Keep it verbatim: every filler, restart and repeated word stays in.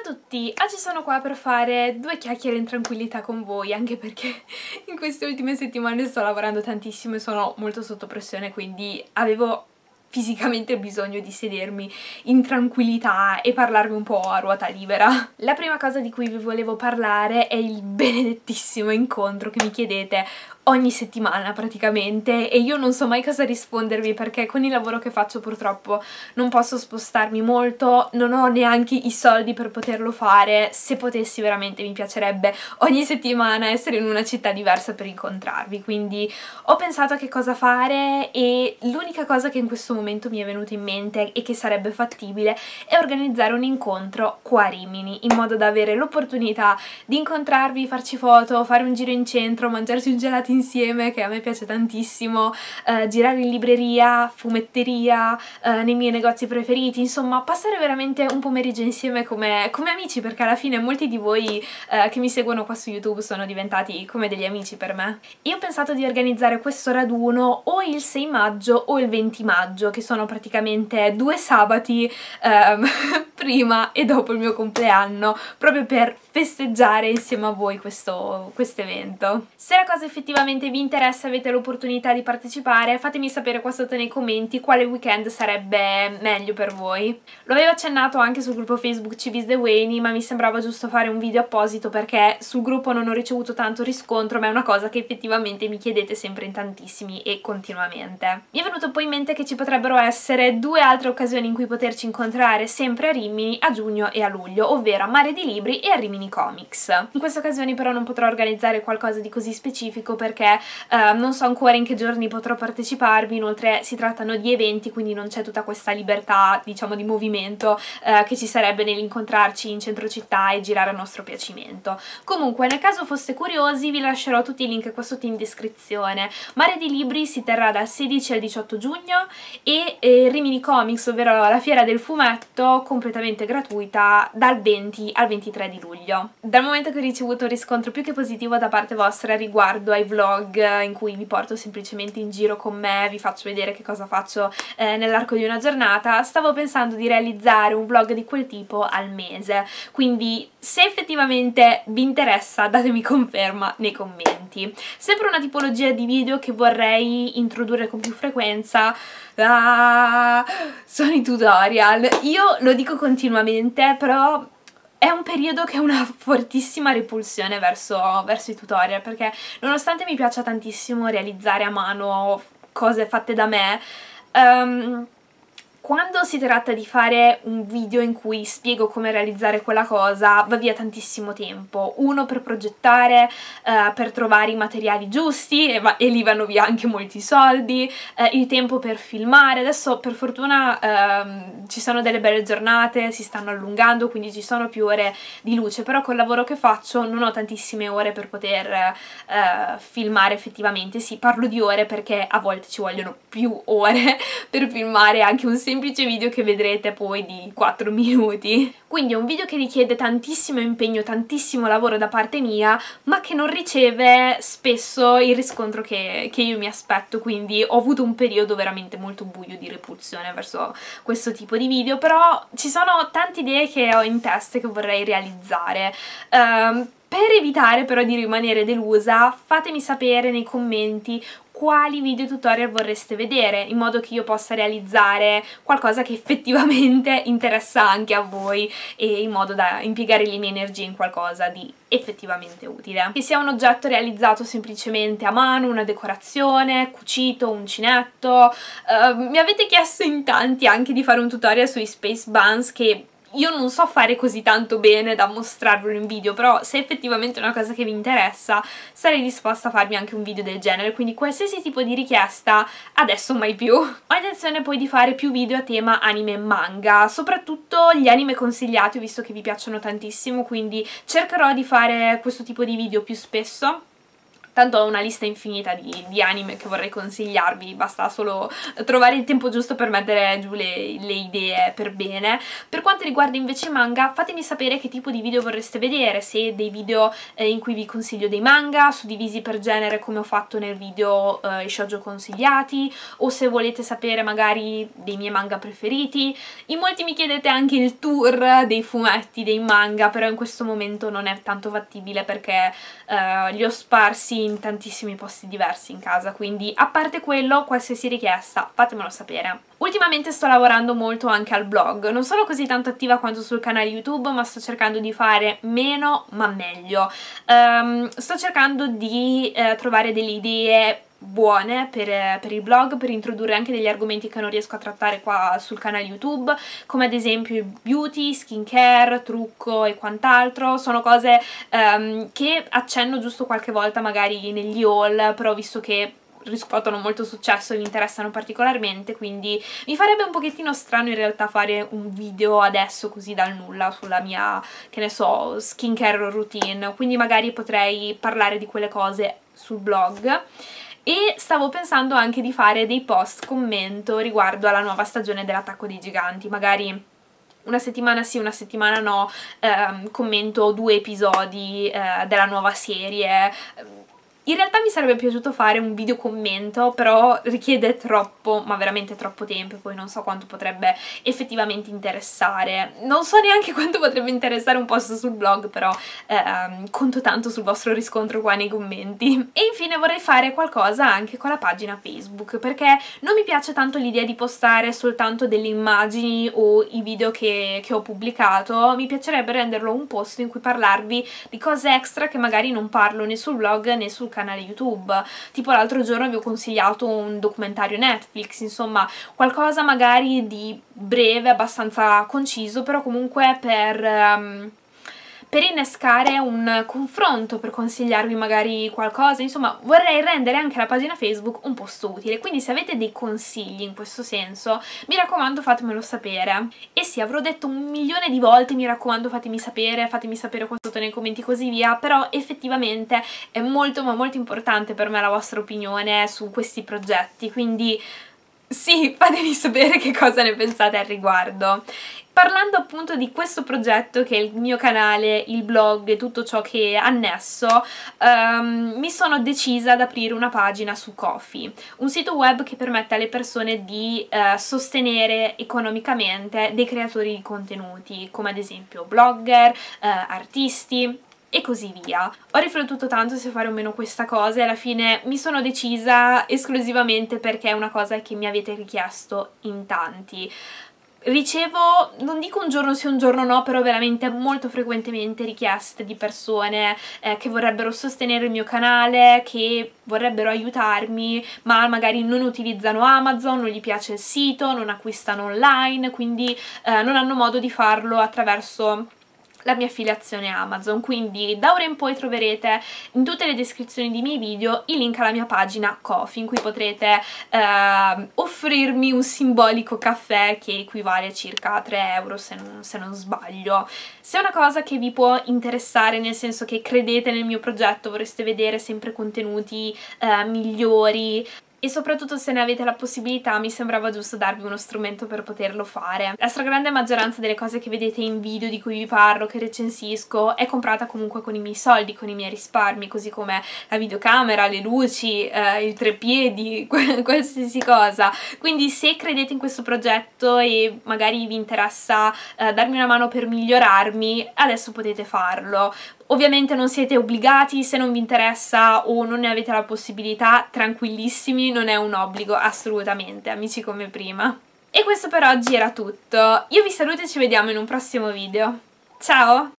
a tutti, oggi sono qua per fare due chiacchiere in tranquillità con voi, anche perché in queste ultime settimane sto lavorando tantissimo e sono molto sotto pressione, quindi avevo fisicamente bisogno di sedermi in tranquillità e parlarvi un po' a ruota libera. La prima cosa di cui vi volevo parlare è il benedettissimo incontro che mi chiedete ogni settimana praticamente, e io non so mai cosa rispondervi perché con il lavoro che faccio purtroppo non posso spostarmi molto, non ho neanche i soldi per poterlo fare. Se potessi veramente mi piacerebbe ogni settimana essere in una città diversa per incontrarvi, quindi ho pensato a che cosa fare e l'unica cosa che in questo momento momento mi è venuto in mente e che sarebbe fattibile è organizzare un incontro qua a Rimini, in modo da avere l'opportunità di incontrarvi, farci foto, fare un giro in centro, mangiarci un gelato insieme che a me piace tantissimo, eh, girare in libreria, fumetteria, eh, nei miei negozi preferiti, insomma passare veramente un pomeriggio insieme come, come amici, perché alla fine molti di voi eh, che mi seguono qua su YouTube sono diventati come degli amici per me. Io ho pensato di organizzare questo raduno o il sei maggio o il venti maggio, che sono praticamente due sabati ehm, prima e dopo il mio compleanno, proprio per festeggiare insieme a voi questo quest' evento. Se la cosa effettivamente vi interessa, avete l'opportunità di partecipare, fatemi sapere qua sotto nei commenti quale weekend sarebbe meglio per voi. Lo avevo accennato anche sul gruppo Facebook Civis The Wayne, ma mi sembrava giusto fare un video apposito perché sul gruppo non ho ricevuto tanto riscontro, ma è una cosa che effettivamente mi chiedete sempre in tantissimi e continuamente. Mi è venuto poi in mente che ci potrebbe potrebbero essere due altre occasioni in cui poterci incontrare sempre a Rimini a giugno e a luglio, ovvero a Mare di Libri e a Rimini Comics. In queste occasioni però non potrò organizzare qualcosa di così specifico perché eh, non so ancora in che giorni potrò parteciparvi, inoltre si trattano di eventi, quindi non c'è tutta questa libertà, diciamo, di movimento eh, che ci sarebbe nell'incontrarci in centro città e girare a nostro piacimento. Comunque, nel caso foste curiosi, vi lascerò tutti i link qua sotto in descrizione. Mare di Libri si terrà dal sedici al diciotto giugno e eh, Rimini Comics, ovvero la fiera del fumetto, completamente gratuita, dal venti al ventitré di luglio. Dal momento che ho ricevuto un riscontro più che positivo da parte vostra riguardo ai vlog in cui vi porto semplicemente in giro con me, vi faccio vedere che cosa faccio eh, nell'arco di una giornata, stavo pensando di realizzare un vlog di quel tipo al mese, quindi se effettivamente vi interessa datemi conferma nei commenti. Sempre una tipologia di video che vorrei introdurre con più frequenza Ah, sono i tutorial. Io lo dico continuamente, però è un periodo che ho una fortissima repulsione verso, verso i tutorial, perché nonostante mi piaccia tantissimo realizzare a mano cose fatte da me, um, quando si tratta di fare un video in cui spiego come realizzare quella cosa va via tantissimo tempo, uno per progettare, eh, per trovare i materiali giusti e, e lì vanno via anche molti soldi, eh, il tempo per filmare. Adesso per fortuna ehm, ci sono delle belle giornate, si stanno allungando, quindi ci sono più ore di luce, però col lavoro che faccio non ho tantissime ore per poter eh, filmare effettivamente. Sì, parlo di ore perché a volte ci vogliono più ore per filmare anche un semplice video che vedrete poi di quattro minuti, quindi è un video che richiede tantissimo impegno, tantissimo lavoro da parte mia, ma che non riceve spesso il riscontro che, che io mi aspetto, quindi ho avuto un periodo veramente molto buio di repulsione verso questo tipo di video. Però ci sono tante idee che ho in testa che vorrei realizzare. Um, per evitare però di rimanere delusa, fatemi sapere nei commenti quali video tutorial vorreste vedere, in modo che io possa realizzare qualcosa che effettivamente interessa anche a voi e in modo da impiegare le mie energie in qualcosa di effettivamente utile. Che sia un oggetto realizzato semplicemente a mano, una decorazione, cucito, uncinetto. Uh, mi avete chiesto in tanti anche di fare un tutorial sui Space Buns, che io non so fare così tanto bene da mostrarvelo in video, però se effettivamente è una cosa che vi interessa sarei disposta a farmi anche un video del genere, quindi qualsiasi tipo di richiesta, adesso mai più. Ho intenzione poi di fare più video a tema anime e manga, soprattutto gli anime consigliati, visto che vi piacciono tantissimo, quindi cercherò di fare questo tipo di video più spesso. tanto ho una lista infinita di, di anime che vorrei consigliarvi, basta solo trovare il tempo giusto per mettere giù le, le idee per bene. Per quanto riguarda invece manga, fatemi sapere che tipo di video vorreste vedere, se dei video eh, in cui vi consiglio dei manga suddivisi per genere come ho fatto nel video eh, i shoujo consigliati, o se volete sapere magari dei miei manga preferiti. In molti mi chiedete anche il tour dei fumetti, dei manga, però in questo momento non è tanto fattibile perché eh, li ho sparsi in tantissimi posti diversi in casa, quindi a parte quello qualsiasi richiesta fatemelo sapere. Ultimamente sto lavorando molto anche al blog, non sono così tanto attiva quanto sul canale YouTube, ma sto cercando di fare meno ma meglio. Um, sto cercando di eh, trovare delle idee buone per, per il blog, per introdurre anche degli argomenti che non riesco a trattare qua sul canale YouTube, come ad esempio beauty, skincare, trucco e quant'altro. Sono cose um, che accenno giusto qualche volta magari negli haul, però visto che riscuotono molto successo e mi interessano particolarmente, quindi mi farebbe un pochettino strano in realtà fare un video adesso così dal nulla sulla mia, che ne so, skincare routine, quindi magari potrei parlare di quelle cose sul blog. E stavo pensando anche di fare dei post commento riguardo alla nuova stagione dell'Attacco dei Giganti, magari una settimana sì, una settimana no, ehm, commento due episodi eh, della nuova serie. In realtà mi sarebbe piaciuto fare un video commento, però richiede troppo, ma veramente troppo tempo, e poi non so quanto potrebbe effettivamente interessare. Non so neanche quanto potrebbe interessare un post sul blog, però ehm, conto tanto sul vostro riscontro qua nei commenti. E infine vorrei fare qualcosa anche con la pagina Facebook, perché non mi piace tanto l'idea di postare soltanto delle immagini o i video che, che ho pubblicato. Mi piacerebbe renderlo un posto in cui parlarvi di cose extra che magari non parlo né sul blog né sul canale YouTube. Tipo l'altro giorno vi ho consigliato un documentario Netflix, insomma qualcosa magari di breve, abbastanza conciso, però comunque per um, per innescare un confronto, per consigliarvi magari qualcosa. Insomma vorrei rendere anche la pagina Facebook un posto utile, quindi se avete dei consigli in questo senso mi raccomando fatemelo sapere. E sì, avrò detto un milione di volte mi raccomando fatemi sapere, fatemi sapere qua sotto nei commenti così via, però effettivamente è molto ma molto importante per me la vostra opinione su questi progetti, quindi sì, fatemi sapere che cosa ne pensate al riguardo. Parlando appunto di questo progetto che è il mio canale, il blog e tutto ciò che è annesso, um, mi sono decisa ad aprire una pagina su Ko-fi, un sito web che permette alle persone di uh, sostenere economicamente dei creatori di contenuti, come ad esempio blogger, uh, artisti e così via. Ho riflettuto tanto se fare o meno questa cosa e alla fine mi sono decisa esclusivamente perché è una cosa che mi avete richiesto in tanti. Ricevo, non dico un giorno sì un giorno no, però veramente molto frequentemente richieste di persone eh, che vorrebbero sostenere il mio canale, che vorrebbero aiutarmi, ma magari non utilizzano Amazon, non gli piace il sito, non acquistano online, quindi eh, non hanno modo di farlo attraverso la mia affiliazione Amazon. Quindi da ora in poi troverete in tutte le descrizioni dei miei video il link alla mia pagina Ko-fi, in cui potrete eh, offrirmi un simbolico caffè che equivale a circa tre euro se non, se non sbaglio. Se è una cosa che vi può interessare, nel senso che credete nel mio progetto, vorreste vedere sempre contenuti eh, migliori, e soprattutto se ne avete la possibilità, mi sembrava giusto darvi uno strumento per poterlo fare. La stragrande maggioranza delle cose che vedete in video di cui vi parlo, che recensisco, è comprata comunque con i miei soldi, con i miei risparmi, così come la videocamera, le luci, eh, il trepiedi, qualsiasi cosa. Quindi se credete in questo progetto e magari vi interessa eh, darmi una mano per migliorarmi, adesso potete farlo. Ovviamente non siete obbligati, se non vi interessa o non ne avete la possibilità, tranquillissimi, non è un obbligo assolutamente, amici come prima. E questo per oggi era tutto, io vi saluto e ci vediamo in un prossimo video, ciao!